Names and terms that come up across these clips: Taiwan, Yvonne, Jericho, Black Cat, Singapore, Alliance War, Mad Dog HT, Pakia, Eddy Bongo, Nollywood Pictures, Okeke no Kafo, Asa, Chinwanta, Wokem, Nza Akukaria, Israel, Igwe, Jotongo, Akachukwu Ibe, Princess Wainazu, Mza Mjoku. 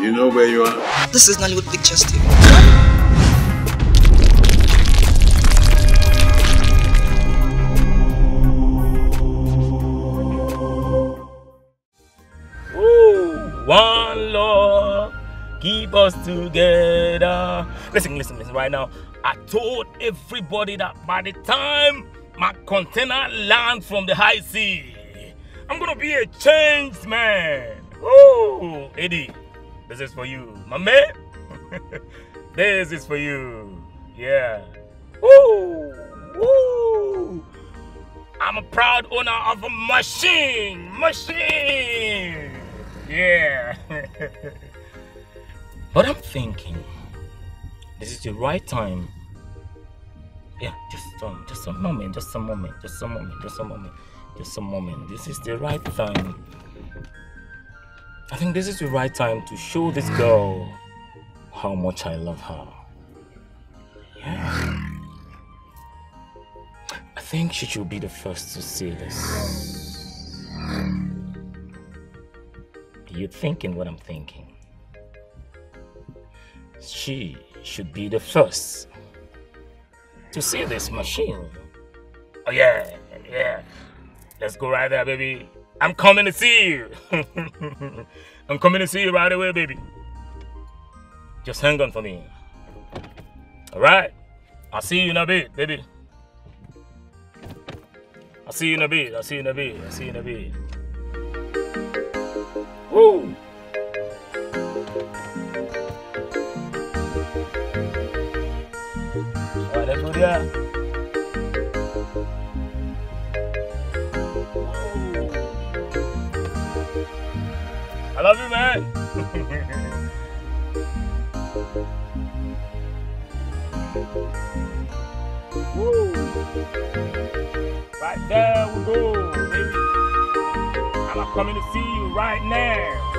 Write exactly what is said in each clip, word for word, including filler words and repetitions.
You know where you are? This is Nollywood Pictures T V. Ooh, one Lord, keep us together. Listen, listen, listen, right now. I told everybody that by the time my container lands from the high sea, I'm gonna be a changed man. Oh, Eddy, this is for you, my man. This is for you. Yeah. Oh, oh. I'm a proud owner of a machine, machine. Yeah. But I'm thinking, this is the right time. Yeah, just um, just a moment, just a moment, just a moment, just a moment, just a moment. This is the right time. I think this is the right time to show this girl how much I love her. Yeah. I think she should be the first to see this. You're thinking what I'm thinking. She should be the first to see this machine. Oh yeah, yeah. Let's go right there, baby. I'm coming to see you. I'm coming to see you right away, baby. Just hang on for me. Alright? I'll see you in a bit, baby. I'll see you in a bit. I'll see you in a bit. I'll see you in a bit. Woo! Alright, let's go there. I love you, man. Woo. Right there we go, baby. I'm coming to see you right now.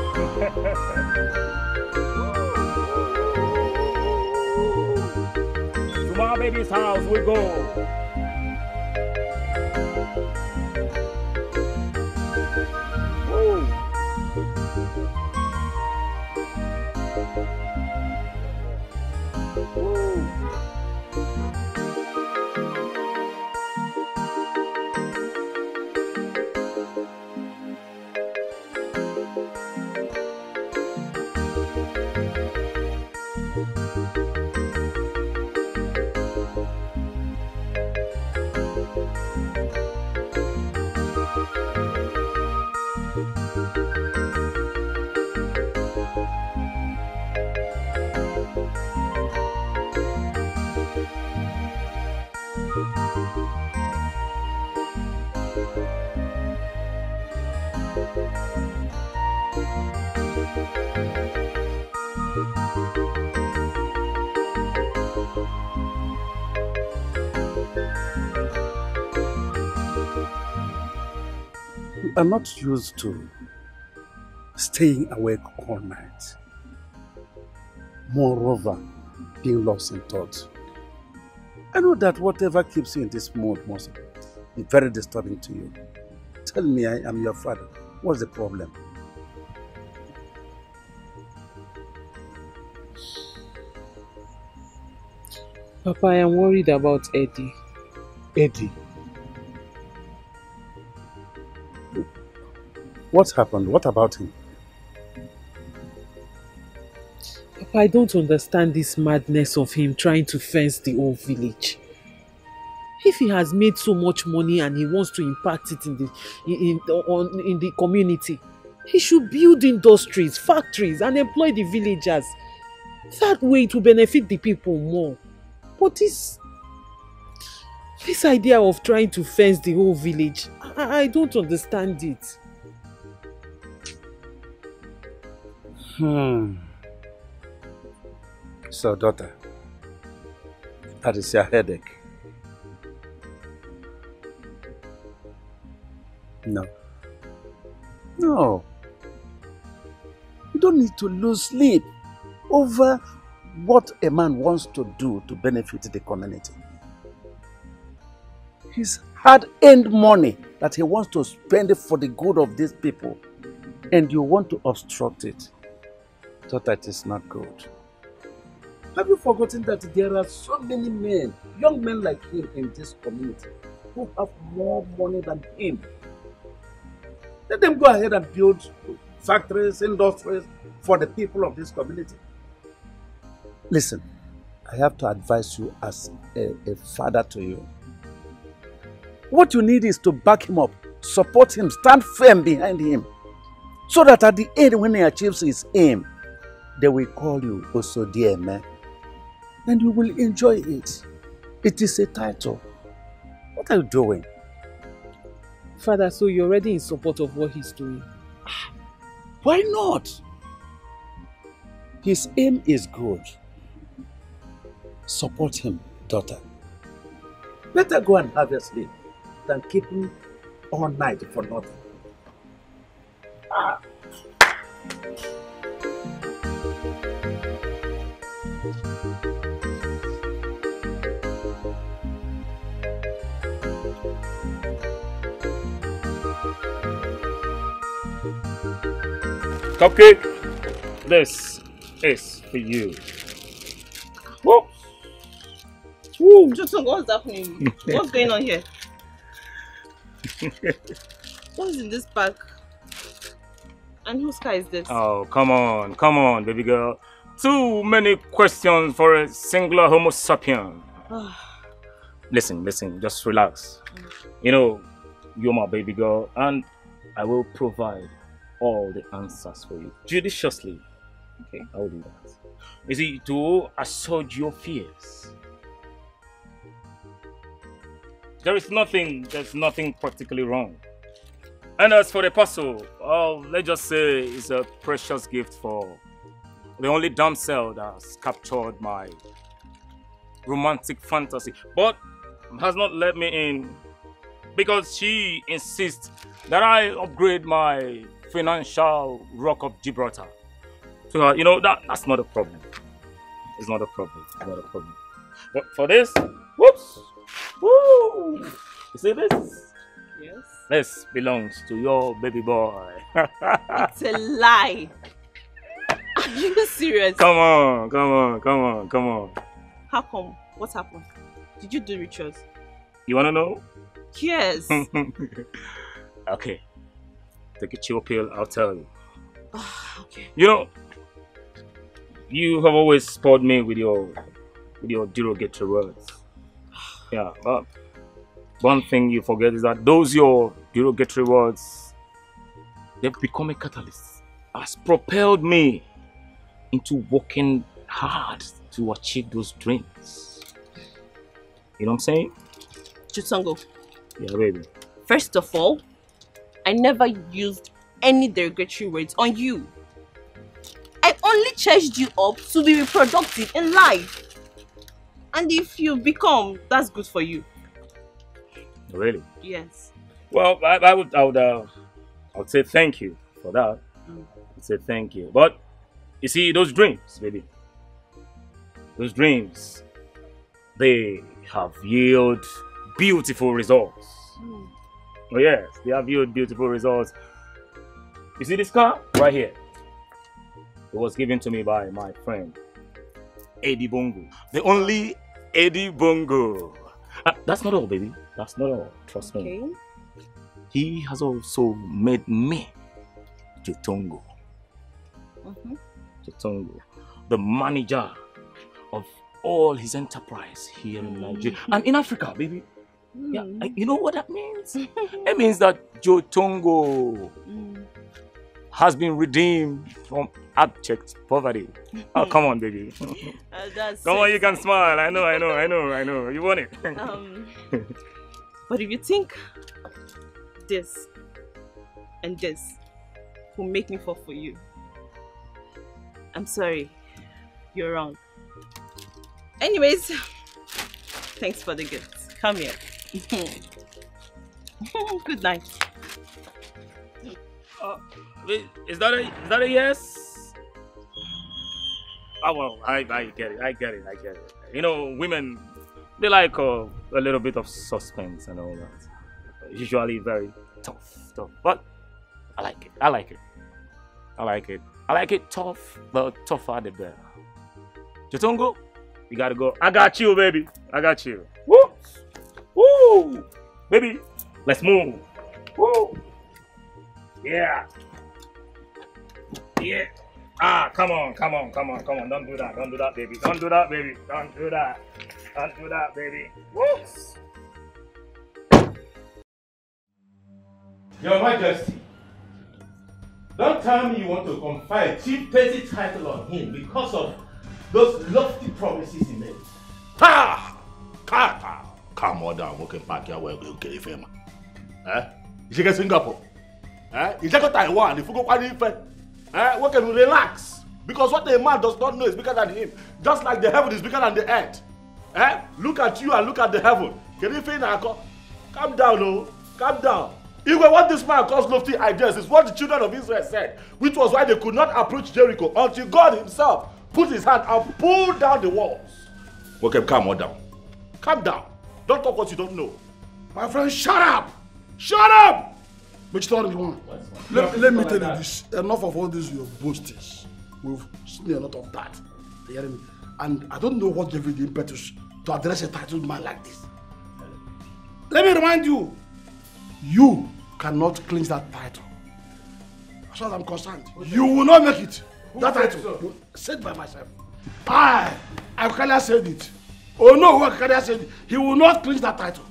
To my baby's house we go. I'm not used to staying awake all night. Moreover, being lost in thought. I know that whatever keeps you in this mood must be very disturbing to you. Tell me, I am your father. What's the problem? Papa, I am worried about Eddy. Eddy? What happened? What about him? Papa, I don't understand this madness of him trying to fence the whole village. If he has made so much money and he wants to impact it in the, in, in, on, in the community, he should build industries, factories and employ the villagers. That way it will benefit the people more. But this, this idea of trying to fence the whole village, I, I don't understand it. Hmm. So, daughter, that is your headache. No. No. You don't need to lose sleep over what a man wants to do to benefit the community. He's hard-earned money that he wants to spend for the good of these people, and you want to obstruct it. So that is not good. Have you forgotten that there are so many men, young men like him in this community, who have more money than him? Let them go ahead and build factories, industries for the people of this community. Listen, I have to advise you as a, a father to you. What you need is to back him up, support him, stand firm behind him, so that at the end, when he achieves his aim, they will call you also dear man, and you will enjoy it. It is a title. What are you doing? Father, so you're already in support of what he's doing? Ah, why not? His aim is good. Support him, daughter. Better go and have a sleep than keep him all night for nothing. Ah. Cupcake, this is for you. Whoa. Woo. Jotongo, what's happening? What's going on here? What's in this bag? And whose car is this? Oh, come on, come on, baby girl. Too many questions for a singular Homo sapien. Listen, listen, just relax. You know, you're my baby girl, and I will provide all the answers for you judiciously. Okay, I will do that. You see, to assuage your fears, there is nothing, there's nothing practically wrong. And as for the parcel, oh, let's just say it's a precious gift for the only damsel that has captured my romantic fantasy, but has not let me in because she insists that I upgrade my financial rock of Gibraltar. So, uh, you know, that, that's not a problem. It's not a problem. It's not a problem. But for this, whoops! Woo! You see this? Yes. This belongs to your baby boy. It's a lie. Are you serious? Come on, come on, come on, come on. How come? What happened? Did you do rituals? You wanna know? Yes. Okay. Take a chill pill, I'll tell you. Oh, okay. You know, you have always spoiled me with your with your derogatory words. Yeah, but one thing you forget is that those your derogatory words, they've become a catalyst, has propelled me into working hard to achieve those dreams. You know what I'm saying? Jotongo. Yeah, baby. First of all, I never used any derogatory words on you. I only charged you up to be reproductive in life. And if you become, that's good for you. Really? Yes. Well, I, I would, I would, uh, I would say thank you for that. Mm. I'd say thank you. But you see, those dreams, baby, those dreams, they have yielded beautiful results. Mm. Oh yes, they have viewed beautiful results. You see this car right here? It was given to me by my friend, Eddy Bongo. The only Eddy Bongo. Uh, that's not all, baby. That's not all. Trust okay. me. He has also made me Jotongo. Mm-hmm. Jotongo, the manager of all his enterprise here in Nigeria and in Africa, baby. Yeah, you know what that means? It means that Jotongo mm. has been redeemed from abject poverty. Oh, come on, baby. Uh, that's come so on, you can smile. I know, I know, I know, I know. You want it. Um, but if you think this and this will make me fall for you, I'm sorry. You're wrong. Anyways, thanks for the gift. Come here. Good night. Uh, is that a is that a yes? Oh well, I I get it, I get it, I get it. You know, women, they like uh, a little bit of suspense and all that. Usually very tough, tough. But I like it. I like it. I like it. I like it tough. The tougher, the better. Jotongo, you gotta go. I got you, baby. I got you. Woo! Woo! Baby, let's move. Woo! Yeah. Yeah. Ah, come on, come on, come on, come on. Don't do that. Don't do that, baby. Don't do that, baby. Don't do that. Don't do that, baby. Whoops. Your Majesty, don't tell me you want to confer a chief petty title on him because of those lofty promises he made. Ha! Ha! Come on down, Wokem Pakia, where you get him. Eh? Is he going to Singapore? Eh? Is he going to Taiwan? If you go to Taiwan, Uh, we can relax because what a man does not know is bigger than him. Just like the heaven is bigger than the earth. Eh? Look at you and look at the heaven. Can you feel that? Calm down, oh, calm down. Igwe, what this man calls lofty ideas is what the children of Israel said, which was why they could not approach Jericho until God Himself put His hand and pulled down the walls. Okay, calm on down. Calm down. Don't talk what you don't know. My friend, shut up! Shut up! But you don't let, let me tell you this, enough of all these your boastings. We've seen a lot of that. You hear me? And I don't know what gave you the impetus to address a titled man like this. Let me remind you, you cannot clinch that title. As far as I'm concerned, you will not make it. Who that title, so? Said by myself. I, Akukaria said it. Oh no, Akukaria said it. He will not clinch that title.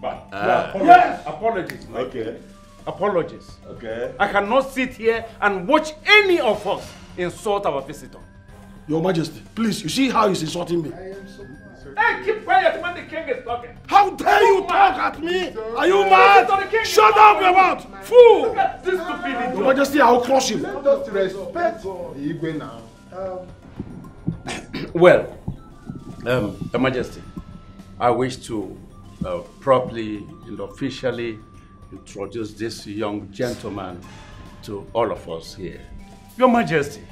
But, uh, apologies. Yes. Apologies, mate. Okay. Apologies. Okay. I cannot sit here and watch any of us insult our visitor. Your Majesty, please, you see how he's insulting me. I am so sorry. Hey, keep quiet when the king is talking. How dare you talk at me? Are you mad? Shut up, your mouth! Fool! Look at this stupidity. Your Majesty, I'll crush him. Let us respect Igwe now. Um. Well, um, Your Majesty, I wish to uh, properly and officially introduce this young gentleman to all of us here. Your Majesty,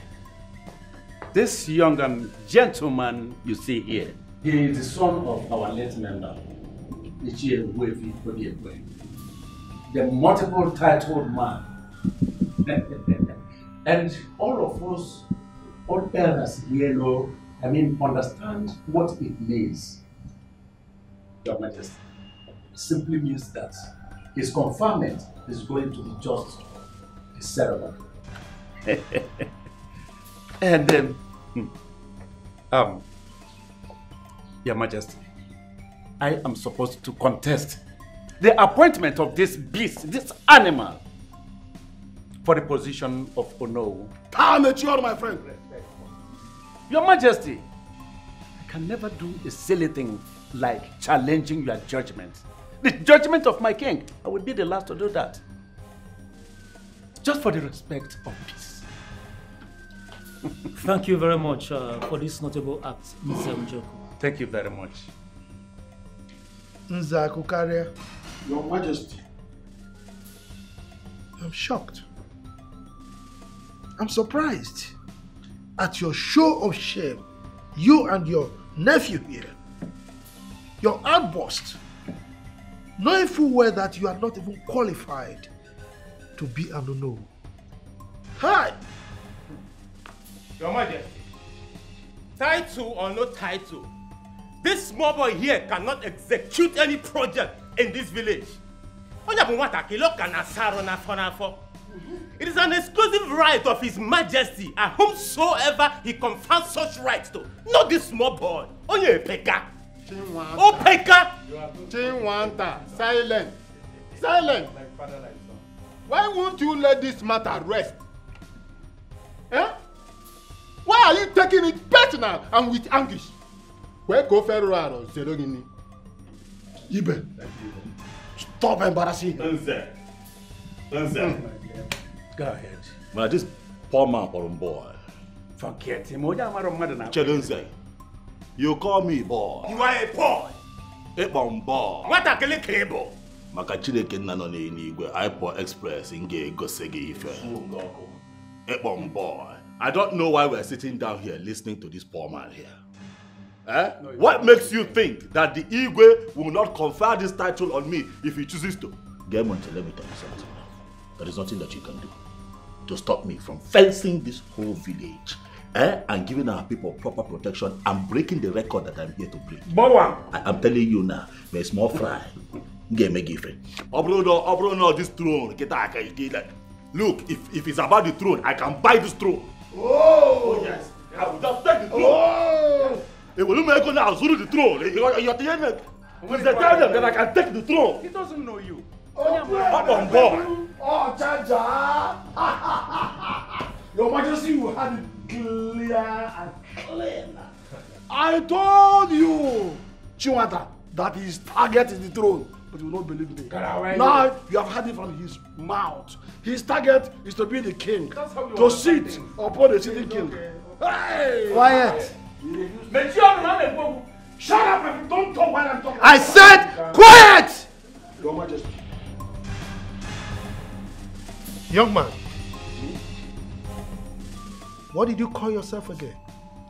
this young um, gentleman you see here, he is the son of our late member, the multiple titled man. And all of us, all elders here know, I mean, understand what it means. Your Majesty, simply means that his conferment is going to be just a ceremony. And then, um, um, Your Majesty, I am supposed to contest the appointment of this beast, this animal, for the position of Ono. How mature, my friend! Your Majesty, I can never do a silly thing like challenging your judgment. The judgment of my king, I would be the last to do that. Just for the respect of peace. Thank you very much uh, for this notable act, Mza Mjoku. Thank you very much. Nza Akukaria. Your Majesty. I'm shocked. I'm surprised at your show of shame. You and your nephew here. Your outburst. Knowing full well that you are not even qualified to be an Ono. Hi! Your Majesty, title or no title, this small boy here cannot execute any project in this village. It is an exclusive right of His Majesty and whomsoever he confers such rights to. Not this small boy. Only a beggar. Chinwanta. Oh, Pakia! Chinwanta, silent. Silent. Like father, like son. Why won't you let this matter rest? Eh? Why are you taking it personal and with anguish? Where go Ferraro, Zerogini? Ibe. Stop embarrassing. Nze. Nze. Go ahead. Man, this poor man, poor boy. Forget him. Chelunze. You call me boy. You are a boy. A bomb boy. What a killing cable. Makachile Kenanoni Igwe, Ipo Express, Inge Gosegi Ife. A bomb boy. I don't know why we're sitting down here listening to this poor man here. Eh? No, what makes you think that the Igwe will not confer this title on me if he chooses to? Game on television, that is nothing that you can do. to stop me from fencing this whole village eh, and giving our people proper protection and breaking the record that I'm here to break. Boa. I am telling you now, there's more fry. Give me give it. Obrono, this throne. Look, if, if it's about the throne, I can buy this throne. Oh, oh yes. I will just take the throne. Oh. Yes. Will make the throne. You're telling them that I can take the throne. He doesn't know you. Up on board. Oh, Jaja! Your Majesty will have it clear and clean. I told you, Chinwanta, that his target is the throne, but you will not believe me. Now it. You have heard it from his mouth. His target is to be the king, to sit upon the sitting king. Okay. Hey! Quiet! Shut up and don't talk while I'm talking. I said quiet! Your Majesty. Young man, what did you call yourself again?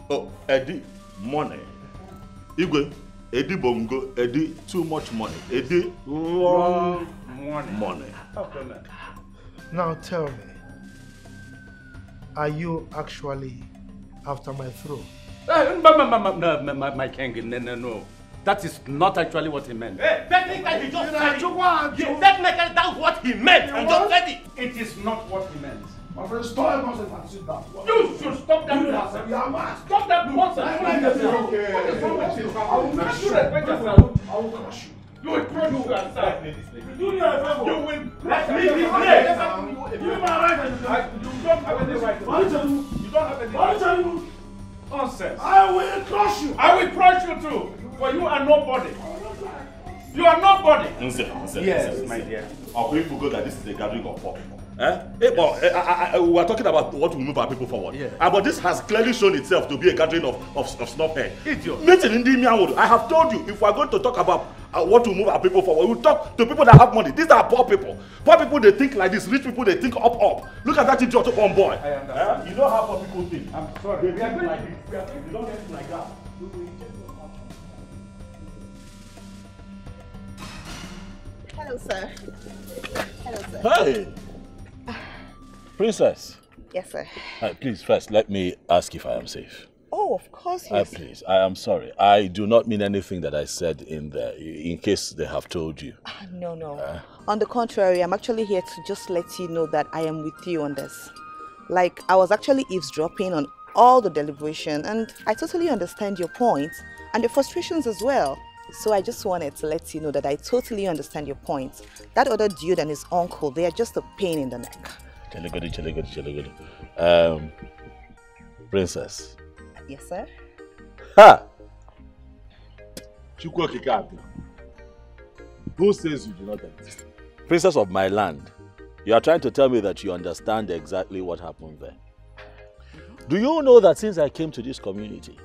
Oh, Eddy, money. Igwe, Eddy Bongo, Eddy, too much money. Eddy, long money. money. Now tell me, are you actually after my throne? Uh, my, my, my, my, my, my king, no, no, no. That is not actually what he meant. Hey, that thing that he just said, yeah, that, that's what he meant. You and just said it. It is not what he meant. My friend, stop nonsense and sit down. You should stop that nonsense. Stop that nonsense. What is wrong with you? I will crush you. I will crush you. You will crush yourself. You will crush me. You will crush me. You don't have any right. You don't have any right. Nonsense. I will crush you. I will crush you too. For you are nobody. You are nobody. Yes, my dear. Our people forgot that this is a gathering of poor people. Eh? Yes. Hey, but, uh, I, I, we are talking about what will move our people forward. Yeah. Uh, but this has clearly shown itself to be a gathering of, of, of snobhead. Idiot. I have told you, if we are going to talk about uh, what will move our people forward, we will talk to people that have money. These are poor people. Poor people, they think like this. Rich people, they think up, up. Look at that idiot on board. I understand. Eh? You know how poor people think. I'm sorry. They think like this. We are thinking don't think like that. Hello, sir. Hello, sir. Hi. Princess. Yes, sir. Right, please, first, let me ask if I am safe. Oh, of course, yes. Uh, please, I am sorry. I do not mean anything that I said in there, in case they have told you. Uh, no, no. Uh, on the contrary, I'm actually here to just let you know that I am with you on this. Like, I was actually eavesdropping on all the deliberation, and I totally understand your points and your frustrations as well. So I just wanted to let you know that I totally understand your points. That other dude and his uncle, they are just a pain in the neck. Um, Princess. Yes, sir. Ha! Who says you do not exist? Princess of my land, you are trying to tell me that you understand exactly what happened there. Do you know that since I came to this community,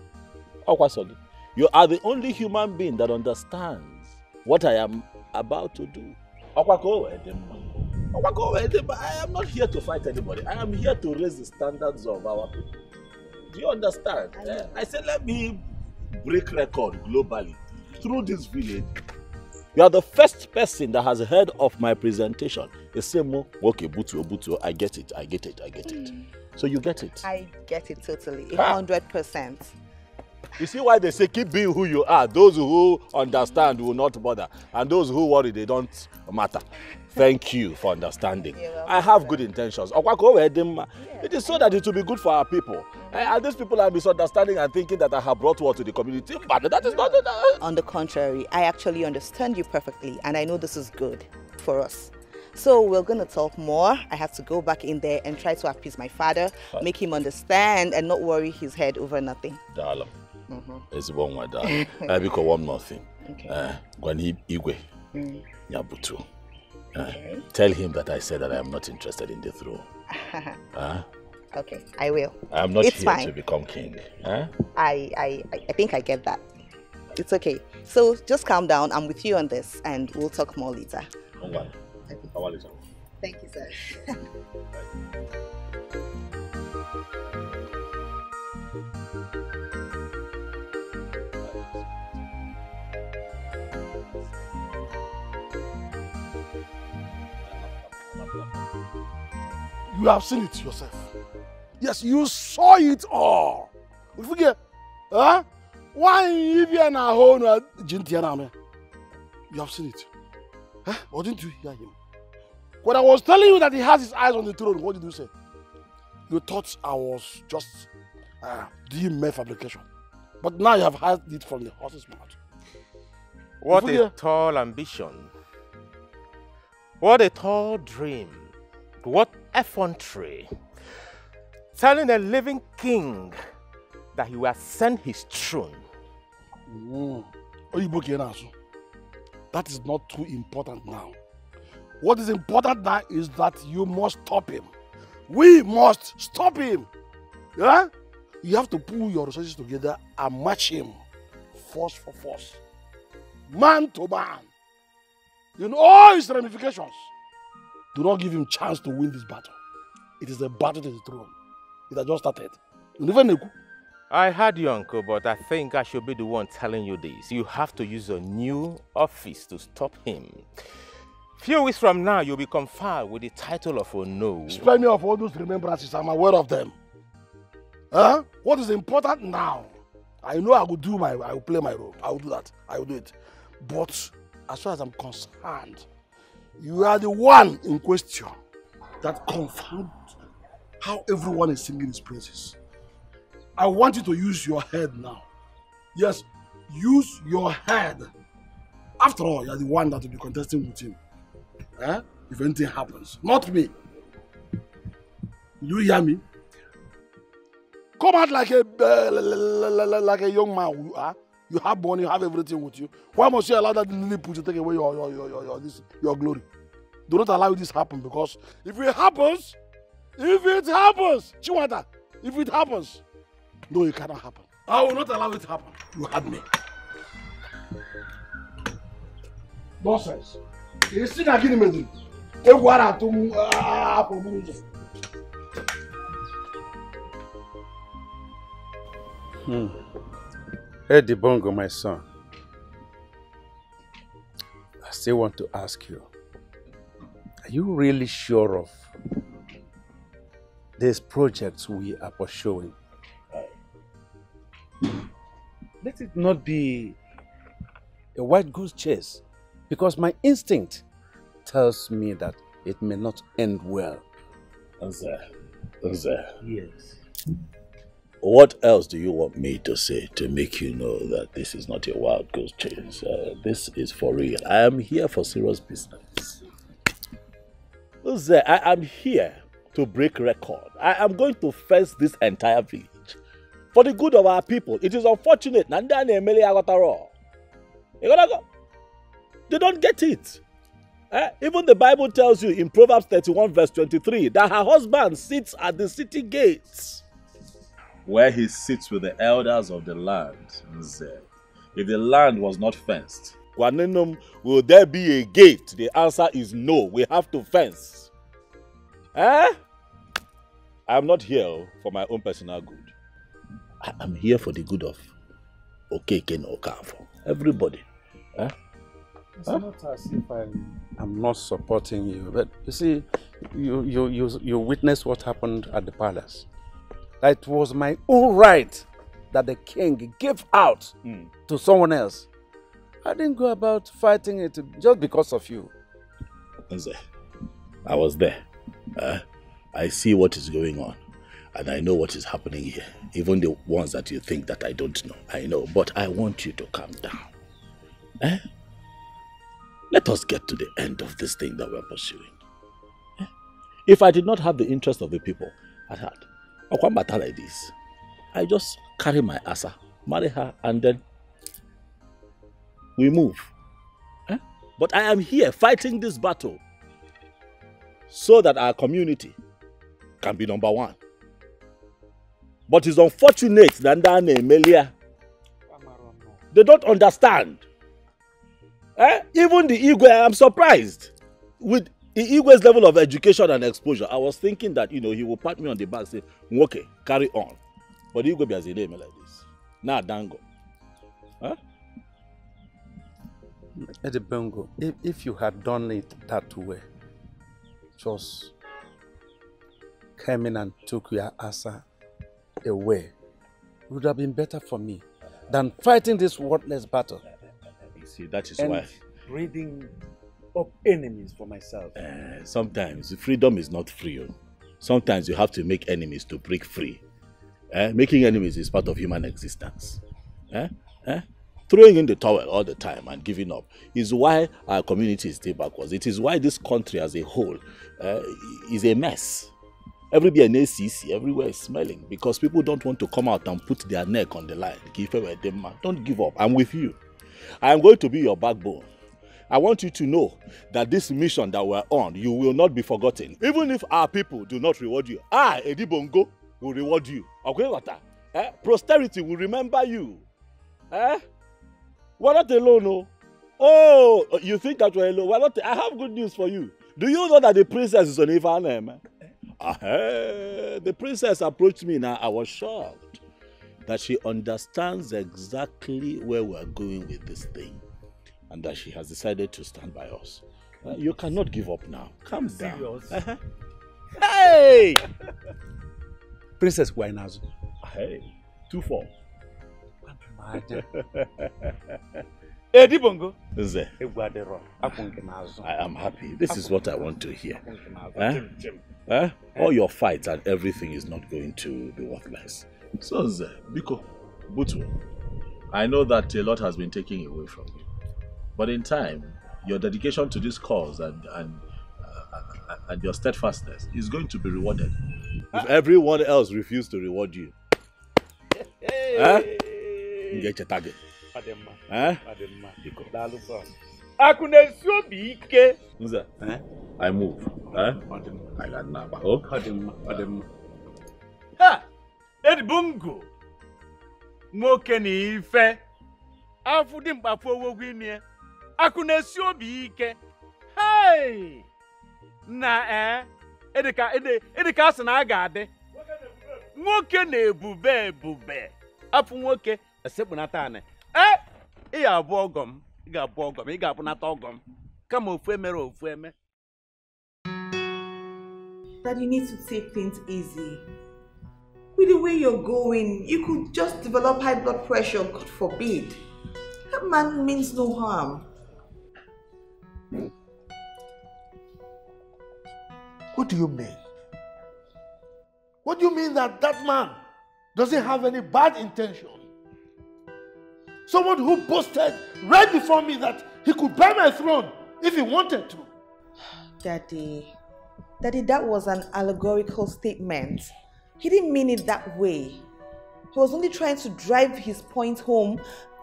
you are the only human being that understands what I am about to do? I am not here to fight anybody. I am here to raise the standards of our people. Do you understand? I, uh, I said, let me break record globally through this village. You are the first person that has heard of my presentation. They say, okay, butu, butu, I get it, I get it, I get it. Mm. So you get it? I get it totally, one hundred percent. You see why they say keep being who you are. Those who understand will not bother. And those who worry, they don't matter. Thank you for understanding. I have good intentions. It is so that it will be good for our people. And these people are misunderstanding and thinking that I have brought war to the community. But that is not... On the contrary, I actually understand you perfectly. And I know this is good for us. So we're going to talk more. I have to go back in there and try to appease my father, right. Make him understand and not worry his head over nothing. Darling. It's one way down. I because one more thing. When he Igwe, Nyabutu, tell him that I said that I am not interested in the throne. uh, okay, I will. I am not it's here fine. to become king. Uh? I, I, I think I get that. It's okay. So just calm down. I'm with you on this, and we'll talk more later. Okay. Thank you, sir. You have seen it yourself. Yes, you saw it all. We forget. Huh? Why even a whole Jintiana? You have seen it. Huh? Or didn't you hear him? When I was telling you that he has his eyes on the throne, what did you say? You thought I was just uh, doing mere fabrication. But now you have heard it from the horse's mouth. What a hear? Tall ambition. What a tall dream. What effrontery. Telling a living king that he will ascend his throne. Mm. That is not too important now. What is important now is that you must stop him. We must stop him. Yeah? You have to pull your resources together and match him. Force for force. Man to man. In all his ramifications. Do not give him a chance to win this battle. It is a battle to the throne. It has just started. I heard you, uncle, but I think I should be the one telling you this. You have to use a new office to stop him. Few weeks from now, you'll be conferred with the title of Ono. Spare me of all those remembrances. I'm aware of them. Huh? What is important now? I know I will do my, I will play my role. I will do that. I will do it. But as far as I'm concerned, you are the one in question that confounds how everyone is singing his praises. I want you to use your head now. Yes, use your head. After all, you are the one that will be contesting with him. Eh? If anything happens, not me. You hear me? Come out like a uh, like a young man. You are. You have money. You have everything with you. Why must you allow that lilliput to take away your your your your, your, this, your glory? Do not allow this happen, because if it happens, if it happens, Chinwanta, if it happens, no, it cannot happen. I will not allow it to happen. You had me. Nonsense. You see that give me the water to. Hmm. Eddy Bongo, my son. I still want to ask you. Are you really sure of these projects we are pursuing? Let it not be a white goose chase, because my instinct tells me that it may not end well. Nza, Nza. Yes. What else do you want me to say to make you know that this is not a wild goose chase? Uh, this is for real. I am here for serious business. Nza, I am here to break record. I am going to fence this entire village. For the good of our people, it is unfortunate. They don't get it. Eh? Even the Bible tells you in Proverbs thirty-one verse twenty-three that her husband sits at the city gates, where he sits with the elders of the land. If the land was not fenced, will there be a gate? The answer is no. We have to fence. Eh? I'm not here for my own personal good. I'm here for the good of Okeke no Kafo. Everybody. Huh? It's huh? not as if I'm, I'm not supporting you, but you see, you, you, you, you witnessed what happened at the palace. It was my own right that the king gave out mm. to someone else. I didn't go about fighting it just because of you. I was there. Uh, I see what is going on. And I know what is happening here. Even the ones that you think that I don't know. I know, but I want you to calm down. Eh? Let us get to the end of this thing that we're pursuing. Eh? If I did not have the interest of the people at heart, I can't matter like this. I just carry my Asa, marry her, and then we move. Eh? But I am here fighting this battle so that our community can be number one. But it's unfortunate that Nandane, they don't understand. Eh? Even the Igwe, I'm surprised. With the Igwe's level of education and exposure, I was thinking that, you know, he would pat me on the back and say, okay, carry on. But the Igwe be as a name like this. Nah, dango. Huh? Eddy Bongo, if, if you had done it that way, just came in and took your Asa away. It would have been better for me than fighting this worthless battle. You see, that is and why. Breeding up enemies for myself. Uh, sometimes freedom is not free. Sometimes you have to make enemies to break free. Uh, making enemies is part of human existence. Uh, uh, throwing in the towel all the time and giving up is why our community is still backwards. It is why this country as a whole uh, is a mess. Everywhere in A C C, everywhere is smelling because people don't want to come out and put their neck on the line. Give away them, man. Don't give up. I'm with you. I am going to be your backbone. I want you to know that this mission that we're on, you will not be forgotten. Even if our people do not reward you, I, Eddy Bongo, will reward you. Okay, eh? Prosperity will remember you. Eh? We're not alone, no. Oh, you think that we're alone? We're not. I have good news for you. Do you know that the princess is on Yvonne, man? Uh -huh. The princess approached me and I, I was shocked that she understands exactly where we're going with this thing and that she has decided to stand by us. Uh, you cannot give up now. Calm down. Uh -huh. Hey! Princess Wainazu. Hey, two four. Eddy Bongo. I am happy. This is what I want to hear. Huh? Huh? All your fights and everything is not going to be worthless. So, Nze, Biko, Butu, I know that a lot has been taken away from you. But in time, your dedication to this cause and, and, uh, and your steadfastness is going to be rewarded. If everyone else refuses to reward you, hey. Huh? You get your target. Huh? I move. Huh? I got Naba. Oh, ha! Eddy Bongo! Mokeni fe! Afudim bafo wini! Akunesio bike! Hey! Na eh! Edika ede edika sanagade! Mokene bube bube! Afu moke! Sebunatane! Eh! Iya bogom! Iga bogom! Iga bunatogom! Kamo fuemero fueme! That you need to take things easy. With the way you're going, you could just develop high blood pressure, God forbid. That man means no harm. What do you mean? What do you mean that that man doesn't have any bad intention? Someone who boasted right before me that he could buy my throne if he wanted to. Daddy. Daddy, that was an allegorical statement. He didn't mean it that way. He was only trying to drive his point home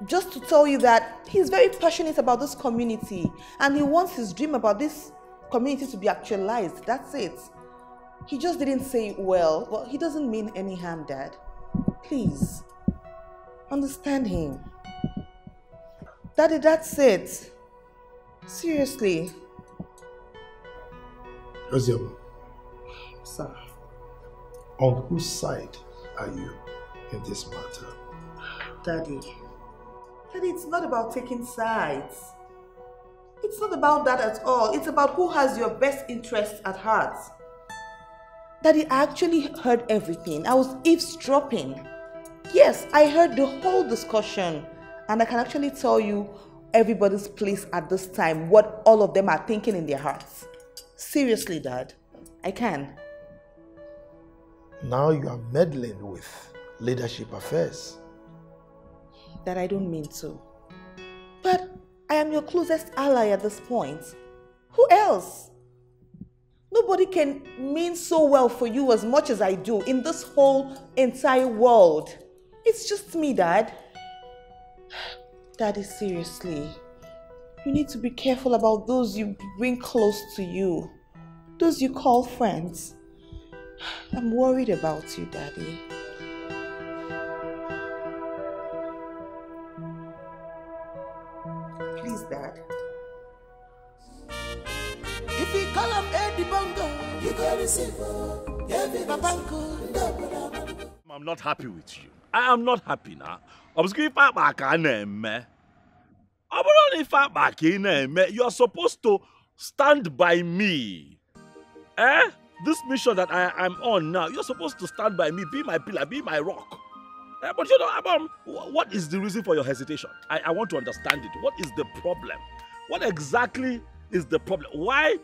just to tell you that he's very passionate about this community and he wants his dream about this community to be actualized. That's it. He just didn't say it well. Well, he doesn't mean any harm, Dad. Please, understand him. Daddy, that's it. Seriously. Sir, on whose side are you in this matter? Daddy, Daddy, it's not about taking sides. It's not about that at all. It's about who has your best interests at heart. Daddy, I actually heard everything. I was eavesdropping. Yes, I heard the whole discussion and I can actually tell you everybody's place at this time, what all of them are thinking in their hearts. Seriously, Dad, I can. Now you are meddling with leadership affairs. That I don't mean to. But I am your closest ally at this point. Who else? Nobody can mean so well for you as much as I do in this whole entire world. It's just me, Dad. Daddy, seriously. You need to be careful about those you bring close to you, those you call friends. I'm worried about you, Daddy. Please, Dad. If you call up Eddy Bongo, you can receive Eddy. I'm not happy with you. I am not happy now. I'm screaming back at you are supposed to stand by me. Eh? this mission that I am on now, you're supposed to stand by me, be my pillar, be my rock. Uh, but you know, Abam, what is the reason for your hesitation? I, I want to understand it. What is the problem? What exactly is the problem? Why,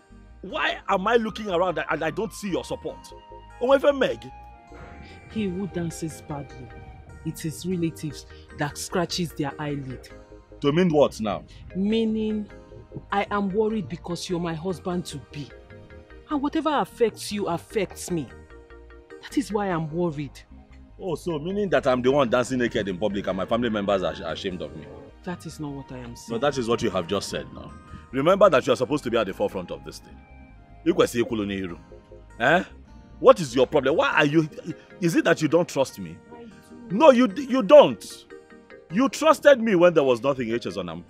why am I looking around and I don't see your support? However, Meg. He who dances badly, it's his relatives that scratches their eyelid. To mean what now? Meaning, I am worried because you're my husband to be. And whatever affects you affects me. That is why I'm worried. Oh, so meaning that I'm the one dancing naked in public and my family members are ashamed of me? That is not what I am saying. No, that is what you have just said now. Remember that you are supposed to be at the forefront of this thing. You Eh? What is your problem? Why are you... Is it that you don't trust me? I do. No, you you don't. You trusted me when there was nothing H's on them.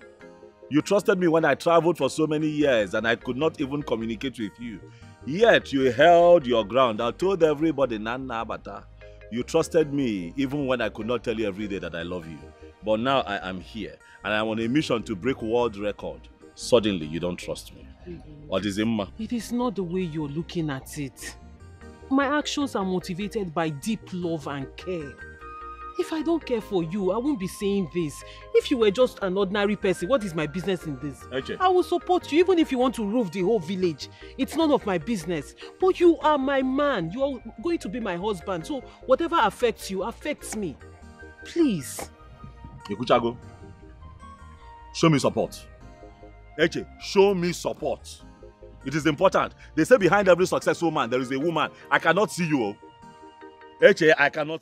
You trusted me when I traveled for so many years and I could not even communicate with you. Yet, you held your ground. I told everybody, Nana Abata. You trusted me even when I could not tell you every day that I love you. But now I am here and I'm on a mission to break world record. Suddenly you don't trust me. Mm-hmm. Or is it ma? It is not the way you're looking at it. My actions are motivated by deep love and care. If I don't care for you, I won't be saying this. If you were just an ordinary person, what is my business in this? Okay. I will support you even if you want to roof the whole village. It's none of my business. But you are my man. You are going to be my husband. So whatever affects you, affects me. Please. Ekuchago, show me support. Eche, show me support. It is important. They say behind every successful man, there is a woman. I cannot see you. Eche, I cannot see